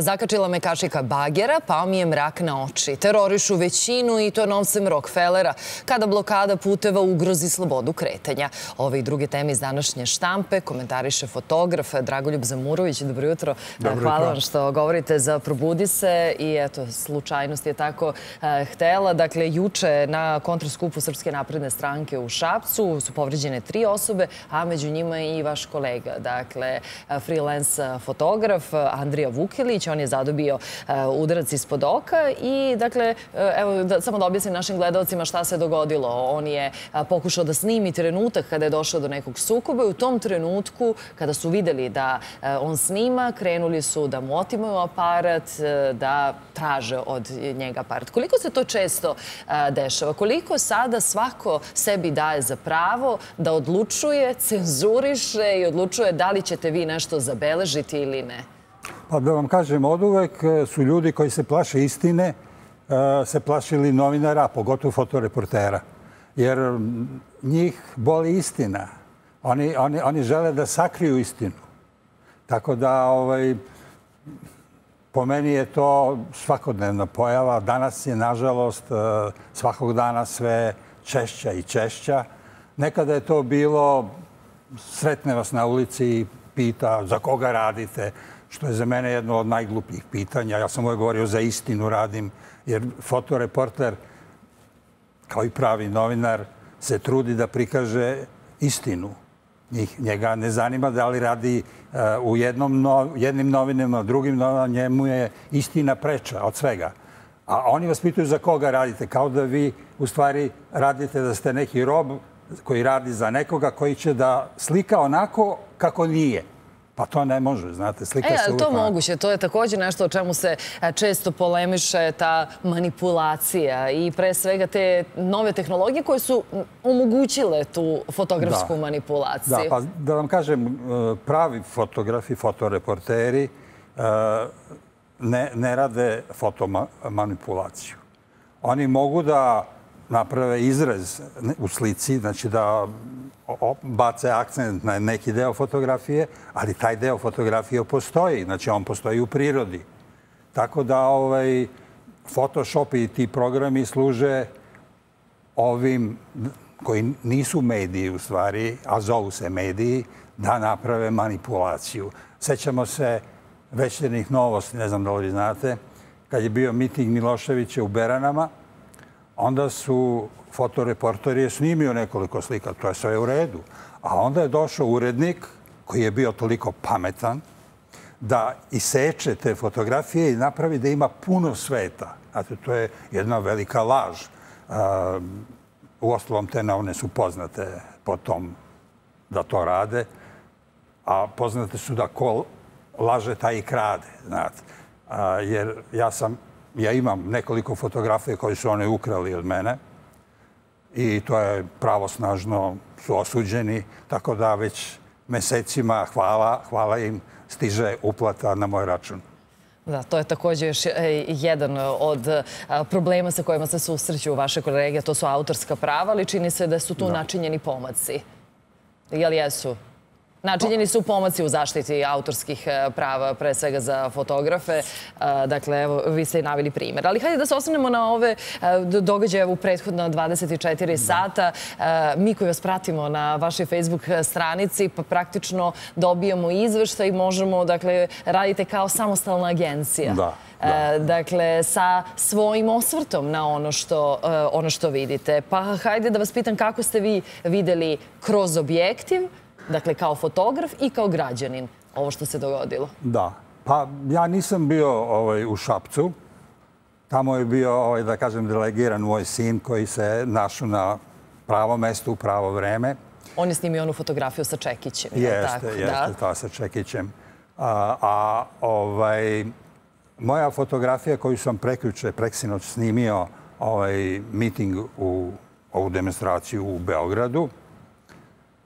Zakačila me kašika bagera, pao mi je mrak na oči. Terorišu većinu i to novcem Rockefellera, kada blokada puteva ugrozi slobodu kretanja. Ove i druge teme iz današnje štampe komentariše fotograf Dragoljub Zamurović. Dobro jutro. Hvala vam što govorite za Probudi se i eto, slučajnost je tako htela. Dakle, juče na kontraskupu Srpske napredne stranke u Šapcu su povređene 3 osobe, a među njima i vaš kolega. Dakle, freelance fotograf Andrija Vukelić, on je zadobio udarac ispod oka i, dakle, evo, samo da objasnim našim gledalcima šta se dogodilo. On je pokušao da snimi trenutak kada je došao do nekog sukoba i u tom trenutku, kada su videli da on snima, krenuli su da mu otimaju aparat, da traže od njega aparat. Koliko se to često dešava? Koliko sada svako sebi daje za pravo da odlučuje, cenzuriše i odlučuje da li ćete vi nešto zabeležiti ili ne? Pa da vam kažem, oduvek su ljudi koji se plaše istine se plašili novinara, pogotovo fotoreportera. Jer njih boli istina. Oni žele da sakriju istinu. Tako da, po meni je to svakodnevna pojava. Danas je, nažalost, svakog dana sve češća i češća. Nekada je to bilo, sretne vas na ulici i pita za koga radite, što je za mene jedno od najglupljih pitanja. Ja sam uvijek govorio za istinu radim, jer fotoreporter, kao i pravi novinar, se trudi da prikaže istinu. Njega ne zanima da li radi u jednim novinama, drugim novinama, njemu je istina preča od svega. A oni vas pitaju za koga radite, kao da vi u stvari radite da ste neki rob koji radi za nekoga koji će da slika onako kako nije. Pa to ne može, znate, slika se uvijek... To moguće, to je također nešto o čemu se često polemiše, ta manipulacija i pre svega te nove tehnologije koje su omogućile tu fotografsku manipulaciju. Da, pa da vam kažem, pravi fotografi, fotoreporteri ne rade fotomanipulaciju. Oni mogu da naprave izrez u slici, znači da bace akcent na neki deo fotografije, ali taj deo fotografije postoji, znači on postoji u prirodi. Tako da Photoshop i ti programi služe ovim koji nisu mediji u stvari, a zovu se mediji, da naprave manipulaciju. Sećamo se večernjih novosti, ne znam da li znate, kad je bio miting Miloševića u Beranama, onda su fotoreporteri snimio nekoliko slika, to je sve u redu. A onda je došao urednik koji je bio toliko pametan da iseče te fotografije i napravi da ima puno sveta. Znate, to je jedna velika laž. Uostalom, te novine su poznate po tom da to rade, a poznate su da ko laže, taj i krade. Jer ja imam nekoliko fotografija koje su one ukrali od mene i to je pravosnažno, su osuđeni, tako da već mesecima, hvala im, stiže uplata na moj račun. Da, to je također još jedan od problema sa kojima se susreću vaše kolege, to su autorska prava, ali čini se da su tu načinjeni pomaci. Jel jesu? Načinjeni su pomaci u zaštiti autorskih prava, pre svega za fotografe. Dakle, evo, vi ste i naveli primjer. Ali hajde da se osvrnemo na ove događaje u prethodno 24 sata. Mi koji vas pratimo na vašoj Facebook stranici, pa praktično dobijamo izveštaj i možemo, dakle, radite kao samostalna agencija. Dakle, sa svojim osvrtom na ono što vidite. Pa hajde da vas pitam kako ste vi videli kroz objektiv, dakle, kao fotograf i kao građanin, ovo što se dogodilo. Da. Pa ja nisam bio u Šapcu. Tamo je bio, da kažem, delegiran moj sin koji se našao na pravo mesto u pravo vreme. On je snimio onu fotografiju sa Čekićem. Jeste, ta sa Čekićem. A moja fotografija koju sam preksinoć snimio miting, ovu demonstraciju u Beogradu,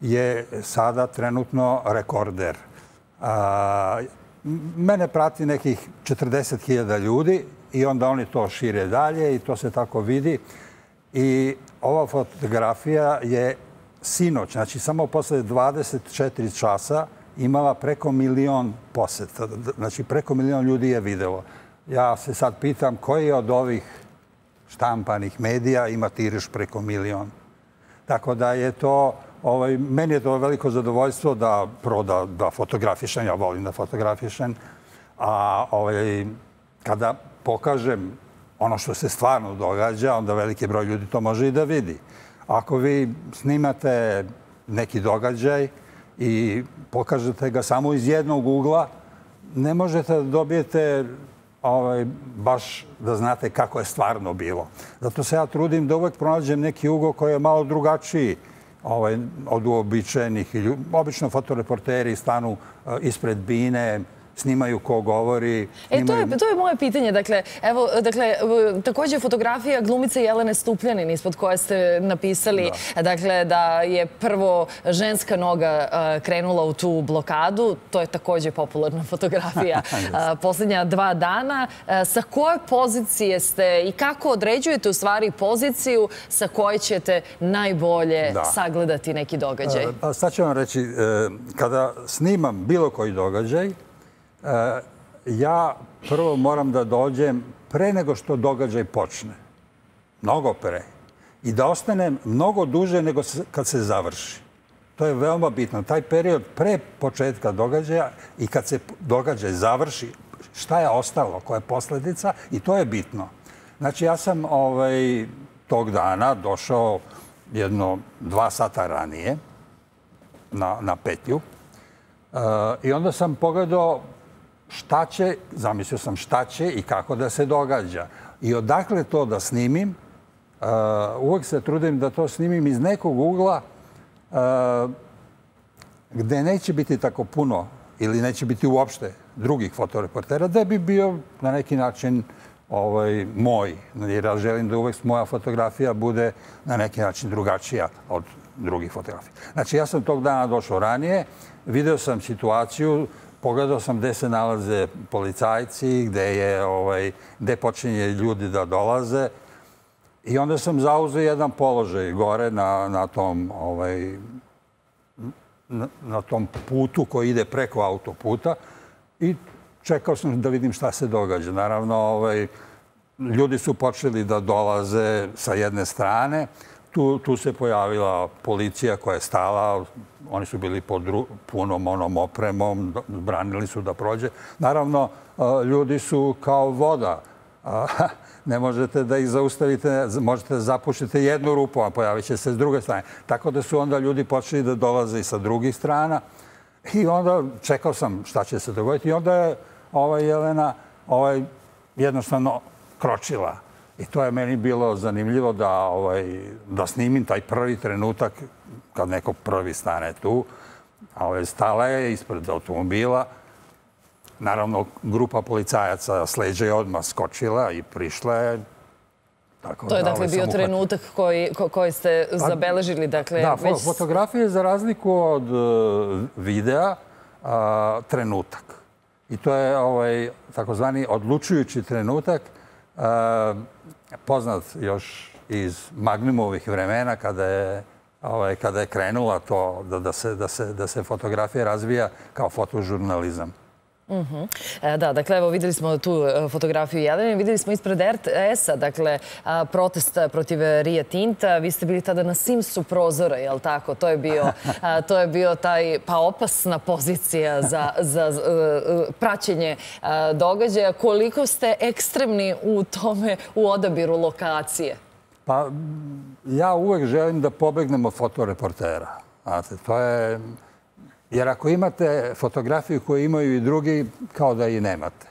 je sada trenutno rekorder. Mene prati nekih 40.000 ljudi i onda oni to šire dalje i to se tako vidi. I ova fotografija je sinoć, znači samo posle 24 časa imala preko 1 milion poseta. Znači, preko 1 milion ljudi je videlo. Ja se sad pitam koji od ovih štampanih medija ima tiraž preko 1 milion. Tako da je to... Meni je to veliko zadovoljstvo da fotografišem. Ja volim da fotografišem. A kada pokažem ono što se stvarno događa, onda veliki broj ljudi to može i da vidi. Ako vi snimate neki događaj i pokažete ga samo iz jednog ugla, ne možete da dobijete baš da znate kako je stvarno bilo. Zato se ja trudim da uvek pronađem neki ugao koji je malo drugačiji od uobičajenih. Obično fotoreporteri stanu ispred bine, snimaju ko govori. To je moje pitanje. Dakle, također fotografija glumice Jelene Stupljanin, ispod koje ste napisali da je prvo ženska noga krenula u tu blokadu. To je također popularna fotografija posljednja 2 dana. Sa koje pozicije ste i kako određujete u stvari poziciju sa koje ćete najbolje sagledati neki događaj? Sad ću vam reći, kada snimam bilo koji događaj, ja prvo moram da dođem pre nego što događaj počne. Mnogo pre. I da ostanem mnogo duže nego kad se završi. To je veoma bitno. Taj period pre početka događaja i kad se događaj završi, šta je ostalo, koja je posljedica, i to je bitno. Znači, ja sam tog dana došao 2 sata ranije na petlju i onda sam pogledao šta će, zamislio sam šta će i kako da se događa. I odakle to da snimim, uvek se trudim da to snimim iz nekog ugla gde neće biti tako puno ili neće biti uopšte drugih fotoreportera, da bi bio na neki način moj. Jer ja želim da uvek moja fotografija bude na neki način drugačija od drugih fotografija. Znači, ja sam tog dana došao ranije, video sam situaciju, pogledao sam gde se nalaze policajci, gde počinje ljudi da dolaze, i onda sam zauzeo jedan položaj gore na tom putu koji ide preko autoputa i čekao sam da vidim šta se događa. Naravno, ljudi su počeli da dolaze sa jedne strane. Tu se pojavila policija koja je stala, oni su bili pod punom opremom, branili su da prođe. Naravno, ljudi su kao voda. Ne možete da ih zaustavite, možete da zapušite jednu rupu, a pojavit će se s druge strane. Tako da su onda ljudi počeli da dolaze i sa drugih strana. I onda čekao sam šta će se dogoditi. I onda je Jelena jednostavno kročila. I to je meni bilo zanimljivo da snimim taj prvi trenutak kad neko prvi stane tu. Stala je ispred automobila. Naravno, grupa policajaca s leđa je odmah skočila i prišla je. To je, dakle, bio trenutak koji ste zabeležili. Da, fotografija je, za razliku od videa, trenutak. I to je takozvani odlučujući trenutak, poznat još iz Magnumovih vremena kada je krenula to da se fotografija razvija kao fotožurnalizam. Da, dakle, evo, videli smo tu fotografiju Jelene, videli smo ispred RTS-a, dakle, protesta protiv Rio Tinta. Vi ste bili tada na Simsu prozora, je li tako? To je bio taj, pa, opasna pozicija za praćenje događaja. Koliko ste ekstremni u tome, u odabiru lokacije? Pa, ja uvek želim da pobegnem od fotoreportera. Znate, to je... Jer ako imate fotografiju koju imaju i drugi, kao da i nemate.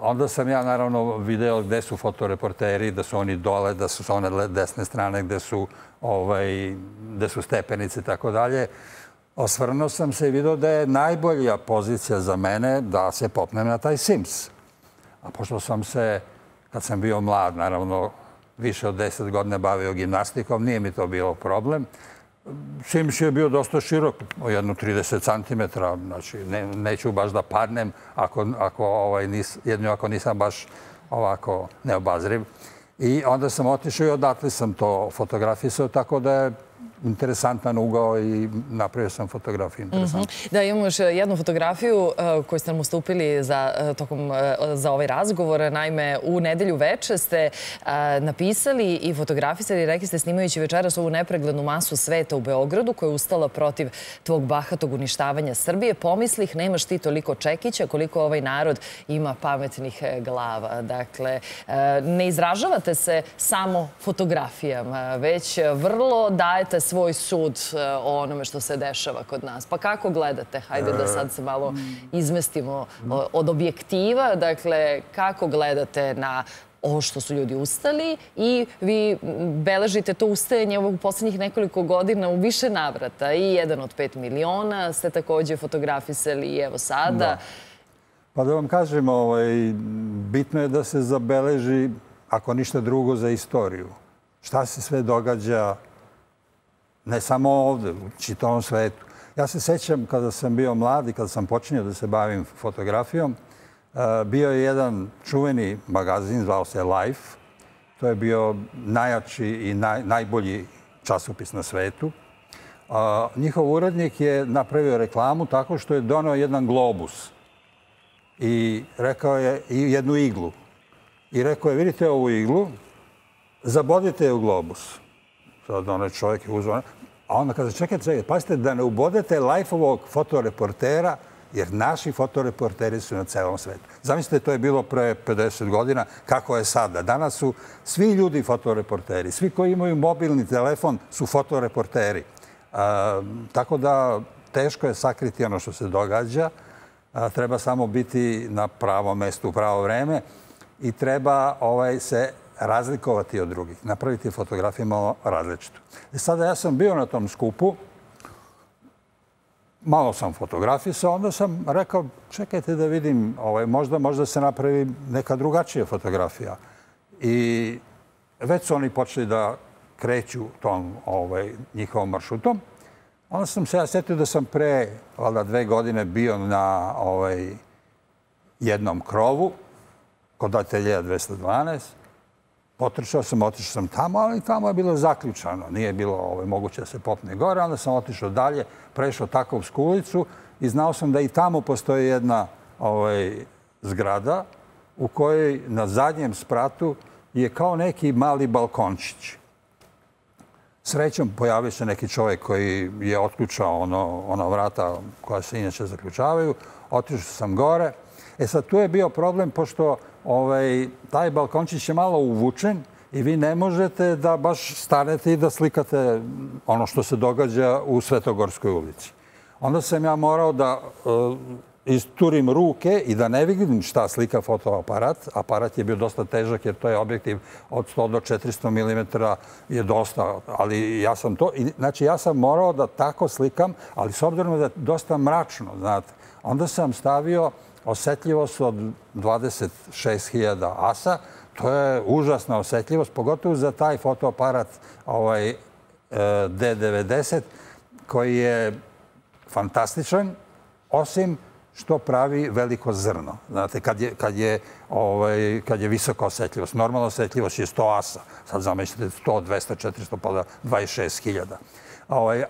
Onda sam ja, naravno, video gde su fotoreporteri, da su oni dole, da su sa one desne strane, gde su stepenice i tako dalje. Osvrnuo sam se i video da je najbolja pozicija za mene da se popnem na taj Sims. A pošto sam se, kad sam bio mlad, naravno, više od 10 godina bavio gimnastikom, nije mi to bilo problem. Sims je bio dosta širok, jedno 30 centimetra, znači neću baš da padnem ako nisam baš ovako neobazriv. I onda sam otišao i odatle sam to fotografisao, tako da je interesantan ugao i napravio sam fotografiju interesantnu. Da, imamo još jednu fotografiju koju ste nam ustupili za ovaj razgovor. Naime, u nedelju veče ste napisali i fotografisali, rekli ste, snimajući večeras ovu nepreglednu masu sveta u Beogradu koja je ustala protiv tvog bahatog uništavanja Srbije, pomislih, nemaš ti toliko čekića koliko ovaj narod ima pametnih glava. Dakle, ne izražavate se samo fotografijama, već vrlo dajete svoj sud o onome što se dešava kod nas. Pa kako gledate? Hajde da sad se malo izmestimo od objektiva. Dakle, kako gledate na ovo što su ljudi ustali i vi beležite to ustajanje u posljednjih nekoliko godina u više navrata. I 1 od 5 miliona ste također fotografisali i evo sada. Pa da vam kažem, bitno je da se zabeleži, ako ništa drugo, za istoriju. Šta se sve događa, ne samo ovdje, u čitavom svetu. Ja se sećam kada sam bio mlad i kada sam počinio da se bavim fotografijom, bio je jedan čuveni magazin, zvao se Life. To je bio najjači i najbolji časopis na svetu. Njihov urednik je napravio reklamu tako što je donio jedan globus i rekao je jednu iglu. I rekao je, vidite ovu iglu, zabodite je u globus. Sad onaj čovjek je uzvan. A onda kaže, čekajte, pazite da ne ubodete Life-ovog fotoreportera, jer naši fotoreporteri su na celom svetu. Zamislite, to je bilo pre 50 godina, kako je sada. Danas su svi ljudi fotoreporteri. Svi koji imaju mobilni telefon su fotoreporteri. Tako da teško je sakriti ono što se događa. Treba samo biti na pravo mesto u pravo vreme i treba se razlikovati od drugih, napraviti fotografiju malo različitu. Sada ja sam bio na tom skupu, malo sam fotografisao, onda sam rekao, čekajte da vidim, možda se napravi neka drugačija fotografija. I već su oni počeli da kreću tom njihovom maršrutom. Onda sam se ja sjetio da sam pre, valjda, 2 godine bio na jednom krovu kod ateljeja 212. Otišao sam tamo, ali tamo je bilo zaključano. Nije bilo moguće da se popne gore. Onda sam otišao dalje, prešao Takovsku ulicu i znao sam da i tamo postoji jedna zgrada u kojoj na zadnjem spratu je kao neki mali balkončić. Srećom pojavio se neki čovjek koji je otključao ona vrata koja se inače zaključavaju. Otišao sam gore. E sad, tu je bio problem, pošto taj balkončić je malo uvučen i vi ne možete da baš stanete i da slikate ono što se događa u Svetogorskoj ulici. Onda sam ja morao da isturim ruke i da ne vidim šta slika fotoaparat. Aparat je bio dosta težak jer to je objektiv od 100 do 400 mm je dosta, ali ja sam to... Znači, ja sam morao da tako slikam, ali s obzirom da je dosta mračno, znate. Onda sam stavio osjetljivost od 26.000 asa. To je užasna osjetljivost, pogotovo za taj fotoaparat D90, koji je fantastičan, osim što pravi veliko zrno. Znate, kad je visoka osjetljivost. Normalna osjetljivost je 100 asa. Sad zamislite 100, 200, 400, pa 26.000.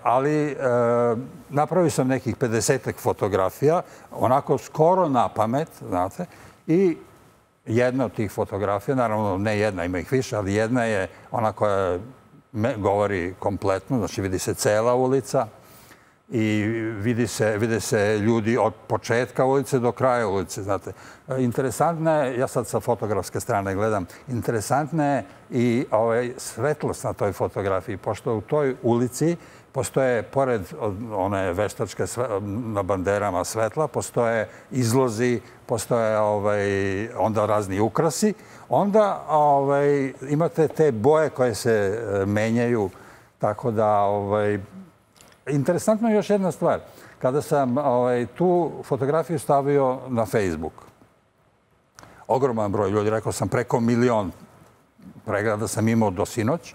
Ali napravio sam nekih 50-ak fotografija, onako skoro na pamet, znate, i jedna od tih fotografija, naravno ne jedna, ima ih više, ali jedna je ona koja govori kompletno, znači vidi se cela ulica i vide se ljudi od početka ulice do kraja ulice, znate. Interesantna je, ja sad sa fotografske strane gledam, interesantna je i svetlost na toj fotografiji, pošto u toj ulici postoje, pored one veštačke na banderama svetla, postoje izlozi, postoje onda razni ukrasi, onda imate te boje koje se menjaju, tako da... Interesantno je još jedna stvar. Kada sam tu fotografiju stavio na Facebook, ogroman broj ljudi, rekao sam preko 1 milion pregleda sam imao do sinoć,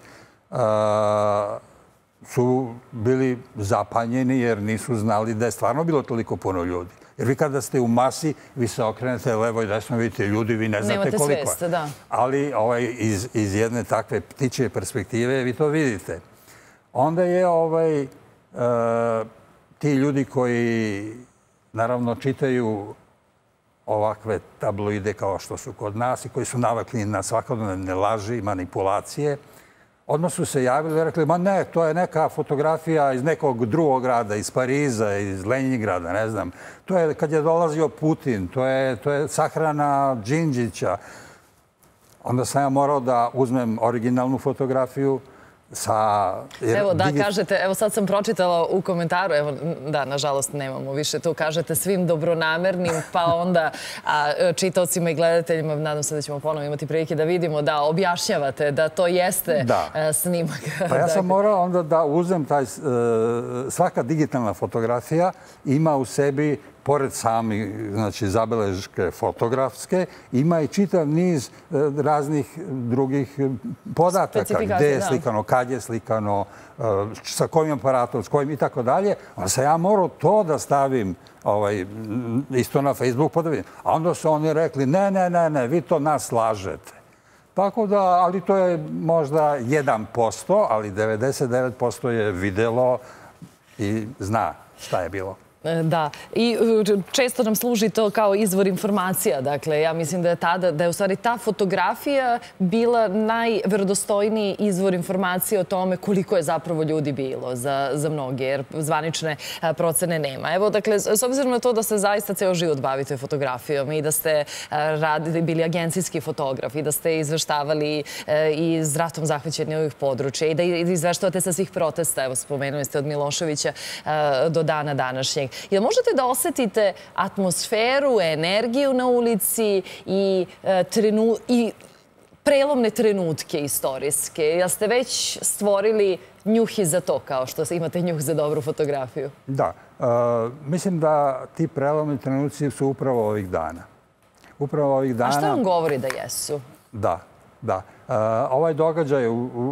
su bili zapanjeni jer nisu znali da je stvarno bilo toliko puno ljudi. Jer vi kada ste u masi, vi se okrenete levo i desno, vidite ljudi, vi ne znate koliko je. Nemate svest, da. Ali iz jedne takve ptičje perspektive vi to vidite. onda je ti ljudi koji naravno čitaju ovakve tabloide kao što su kod nas i koji su navikli na svakodnevne laži i manipulacije, odmah su se javili i rekli, ma ne, to je neka fotografija iz nekog drugog grada, iz Pariza, iz Lenjingrada, ne znam. To je kad je dolazio Putin, to je sahrana Džinđića. Onda sam ja morao da uzmem originalnu fotografiju sa... Evo, da, kažete, evo sad sam pročitala u komentaru, evo, da, nažalost, nemamo više to, kažete svim dobronamernim, pa onda čitaocima i gledateljima, nadam se da ćemo ponovno imati prilike da vidimo, da objašnjavate da to jeste snimak. Pa ja sam morao onda da uzem taj... Svaka digitalna fotografija ima u sebi, pored sami zabeležke fotografske, ima i čitav niz raznih drugih podataka. Gde je slikano, kad je slikano, sa kojim aparatom, s kojim i tako dalje. Onda sam ja morao to da stavim isto na Facebook podavim. A onda su oni rekli, ne, ne, ne, vi to nas lažete. Tako da, ali to je možda 1%, ali 99% je videlo i zna šta je bilo. Da, i često nam služi to kao izvor informacija. Dakle, ja mislim da je tada, da je u stvari ta fotografija bila najverodostojniji izvor informacije o tome koliko je zapravo ljudi bilo za mnoge, jer zvanične procene nema. Evo, dakle, s obzirom na to da se zaista ceo život bavite fotografijom i da ste bili agencijski fotograf i da ste izveštavali i s ratom zahvaćeni ovih područja i da izveštavate sa svih protesta, evo, spomenuli ste od Miloševića do dana današnjeg. Jel možete da osetite atmosferu, energiju na ulici i prelomne trenutke istorijske? Jel ste već stvorili njuh i za to, kao što imate njuh za dobru fotografiju? Da. Mislim da ti prelomni trenuci su upravo ovih dana. A što vam govori da jesu? Da, da. Ovaj događaj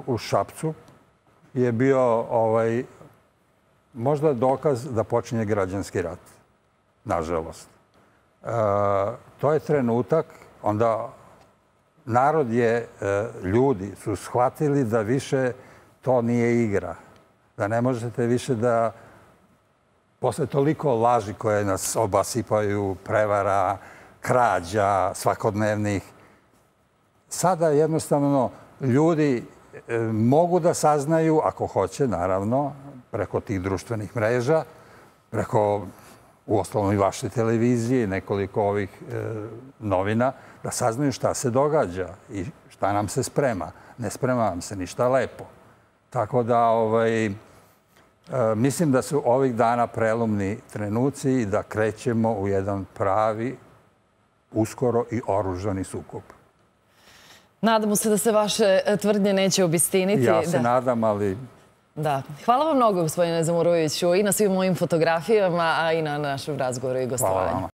u Šapcu je bio možda dokaz da počinje građanski rat, nažalost. To je trenutak, onda narod je, ljudi su shvatili da više to nije igra. Da ne možete više da, posle toliko laži koje nas obasipaju, prevara, krađa svakodnevnih, sada jednostavno ljudi mogu da saznaju, ako hoće, naravno, preko tih društvenih mreža, preko uostalom i vaše televizije i nekoliko ovih novina, da saznaju šta se događa i šta nam se sprema. Ne sprema nam se ništa lepo. Tako da mislim da su ovih dana prelomni trenuci i da krećemo u jedan pravi, uskoro i oružani sukob. Nadamo se da se vaše tvrdnje neće obistiniti. Ja se nadam, ali... Da. Hvala vam mnogo, gospodine Zamuroviću, i na svim mojim fotografijama, a i na našem razgovoru i gostovanju.